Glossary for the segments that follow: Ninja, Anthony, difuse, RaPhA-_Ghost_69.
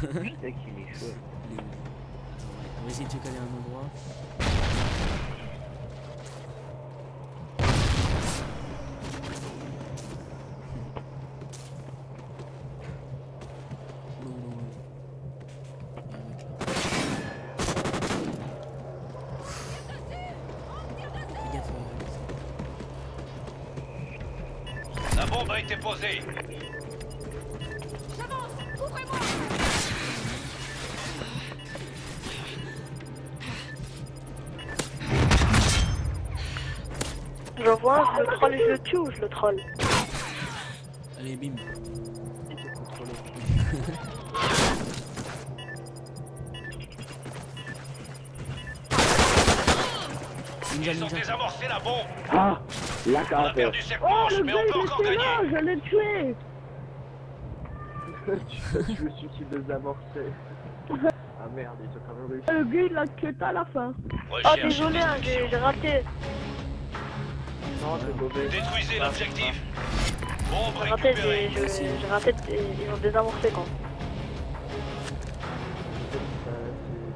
Putain qu'il est chaud. Il est où? Attends, on va essayer de se caler à un endroit. A été posé. J'avance, ouvrez-moi. J'en vois un, je le troll, je le tue ou je le troll? Allez, bim. Ils ont désamorcé la bombe. Ah. La on a perdu cette manche, mais on peut encore gagner. Oh, je l'ai tué. Je me suis désamorcé. Ah merde, il s'est quand même réussi. Le gars, il l'a tué à la fin. Oh, désolé, hein, j'ai raté. Non, c'est mauvais. Détruisez l'objectif. Bombe récupérée. J'ai raté, ils ont désamorcé quand.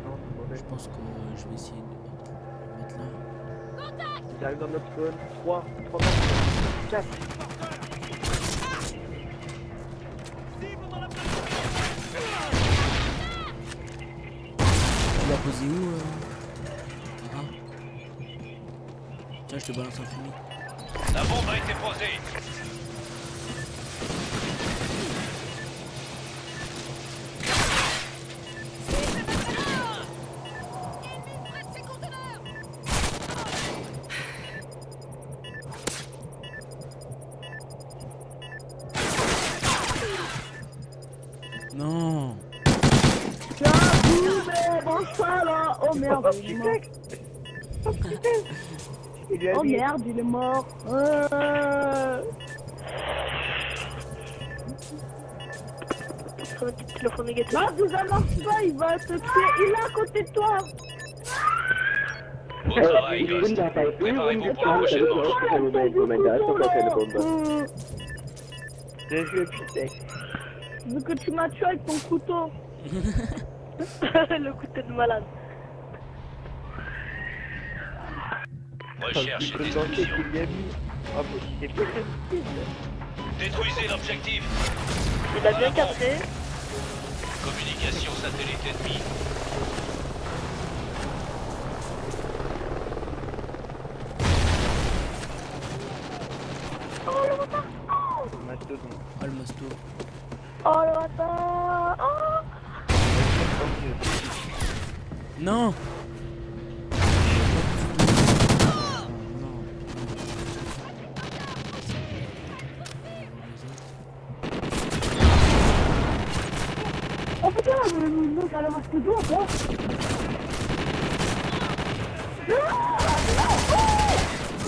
Non, c'est mauvais. Je pense que je vais essayer de mettre là. Il arrive dans notre zone, 3 4. Tu l'as posé où ah. Tiens, je te balance un fumier. La bombe a été posée. Non. Tiens, boum, mange ça là. Oh merde, il est mort. Oh putain. Oh merde, il est mort. Non, vous amorcez pas, il va te tuer. Il est à côté de toi. Bon travail, Ghost. Préparez-vous pour la prochaine manche. Bien joué, putain. Vu que tu m'as tué avec ton couteau. Le couteau de malade. Recherche et destruction. Détruisez l'objectif. Il a bien capté. Communication satellite ennemie. Oh le retard. Oh le masto. Oh le bâtard! Oh non! Oh putain, nous allons avoir ce dos, quoi!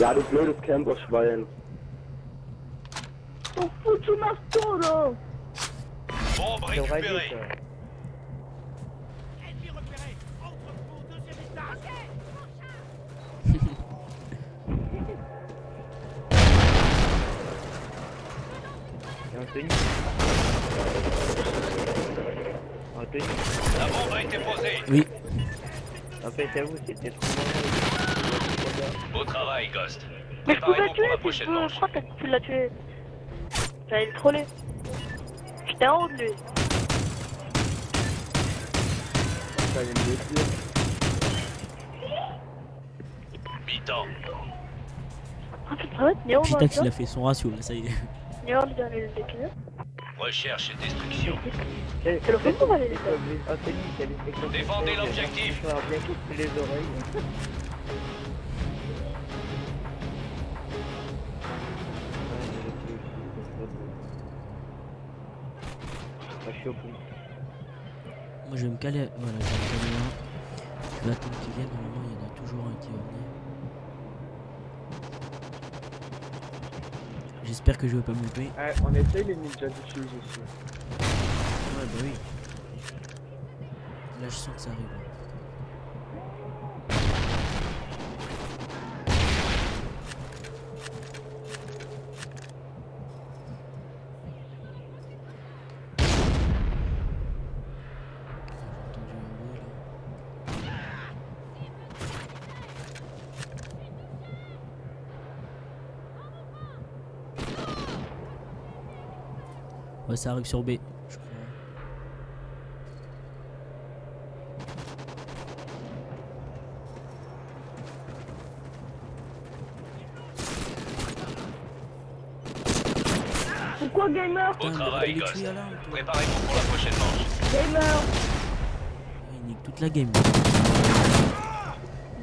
Ja, du blödes Camperschwein! Oh foutu Masto, là! Bombe récupérée. Ennemi repéré. Entrepôt au deuxième étage. Un tennis. La bombe a été posée. Oui. En fait, j'avoue, c'était trop bon. Beau travail, Ghost. Mais je pouvais la tuer. Je crois que tu l'as tué. J'allais le troller. J'étais en haut de lui. Bitan. Putain qu'il a fait son ratio là, ça y est. Néon, il a les éclairs. Recherche et destruction. C'est le fond qu'on va les éclairs. Défendez l'objectif. Les oreilles. Moi je vais me caler, voilà, je vais me caler là. Je vais attendre qu'il vienne, normalement il y en a toujours un qui va venir. J'espère que je vais pas me louper. On essaye les ninjas du fuse aussi. Ouais bah oui. Là je sens que ça arrive. Ouais, ça arrive sur B. Je crois. Pourquoi Gamer? Au travail, Ghost. Préparez-vous pour la prochaine manche. Gamer! Il nique toute la game.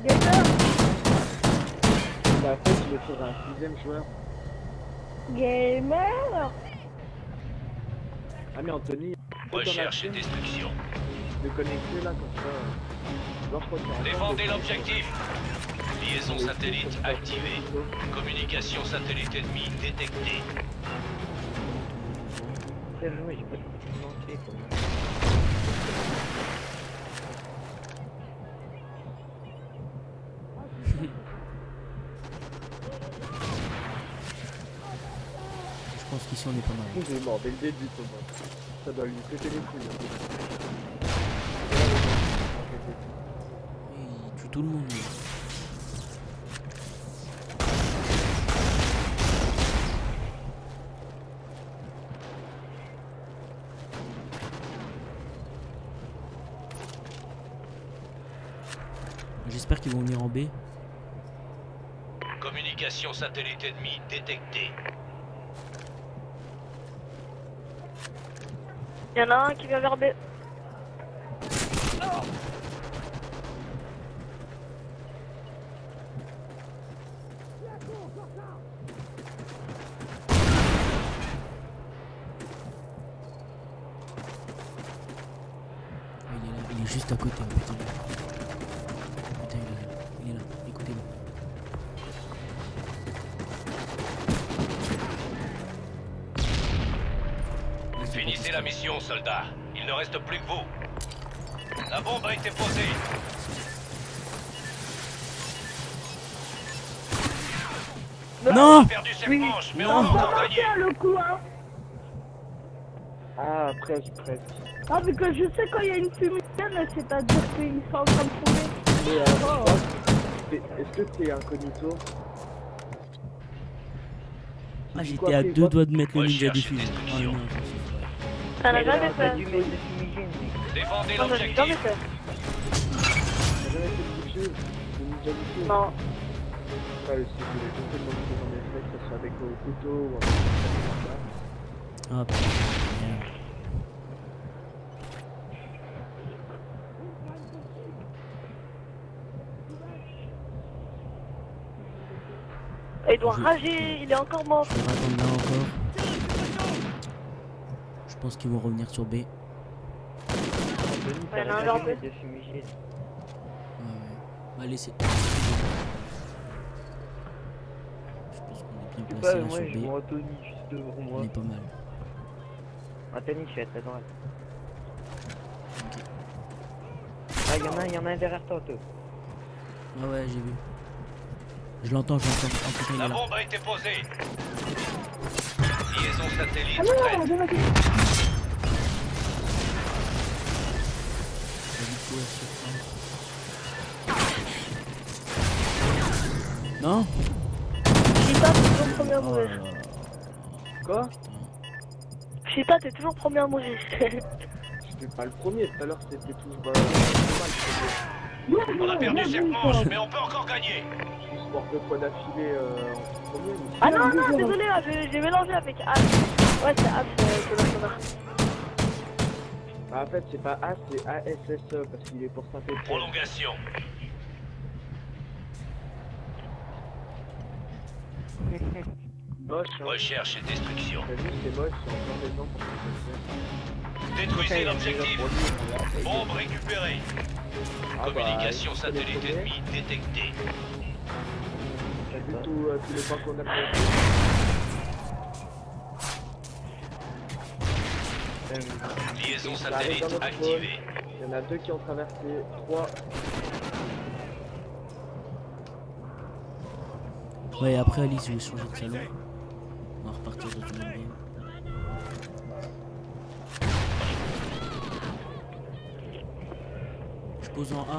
Gamer! Bah, après, tu veux faire un sixième joueur. Gamer! Ah mais Anthony, recherche et destruction. De connecter là comme ça. Défendez l'objectif. Liaison satellite activée. Communication satellite ennemie détectée. Frère, oui, j'ai pas manqué pour moi. Je pense qu'ici on est pas mal. Il est mort dès le début, ça doit lui péter les couilles. Il tue tout le monde. J'espère qu'ils vont venir en B. Communication satellite ennemie détectée. Il y en a un qui vient vers B. Oh. Il est juste à côté, hein, putain. Putain, il est là, écoutez-le. Finissez la mission, soldats. Il ne reste plus que vous. La bombe a été posée. Non, perdu cette manche, mais on va encore gagner le coup, hein. Ah, presque. Ah, parce que je sais quand il y a une fumée, c'est-à-dire qu'ils sont en train de trouver. Est-ce que t'es incognito? Ah, j'étais à deux doigts de mettre le ninja du fusil. Ça n'a jamais fait. Défendez l'objectif. Non. Ah putain. Il doit rager, il est encore mort. Je vais attendre là encore. Je pense qu'ils vont revenir sur B. Ouais, il y en a un vers B. Allez, c'est. Je pense qu'on est bien placé là sur B. On est pas mal. Anthony, je suis à ta droite. Ok. Ah, il y en a un derrière toi, toi. Ah ouais, j'ai vu. Je l'entends. La bombe a été posée. Liaison satellite. Non. Quoi? Chita, t'es toujours premier à mourir. J'étais pas le premier, tout à l'heure c'était tout. On a perdu cette manche, mais on peut encore gagner. Deux fois d'affilée en premier. Ah non, non, désolé, j'ai mélangé avec As. Ouais, c'est As, c'est le connard. Bah, en fait, c'est pas As, c'est ASSE parce qu'il est pour ça. Prolongation. Moche. Hein. Recherche et destruction. T'as vu, c'est moche, c'est encore des gens pour que ça se fait. Détruisez l'objectif. Bombe récupérée. Communication satellite ennemie détectée. Tous les points qu'on a fait. Liaison satellite activée. Il y en a deux qui ont traversé, trois. Ouais, et après Alice, je vais changer de salon. On va repartir de tout le monde. Je pose en A.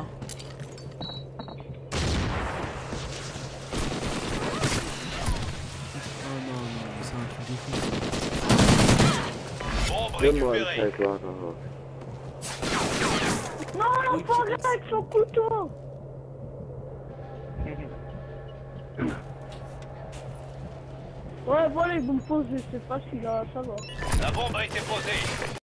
Donne-moi le territoire. Non, l'enfant là avec son couteau. Ouais, voilà, ils vont me poser, je sais pas si là, ça va. La bombe a été posée.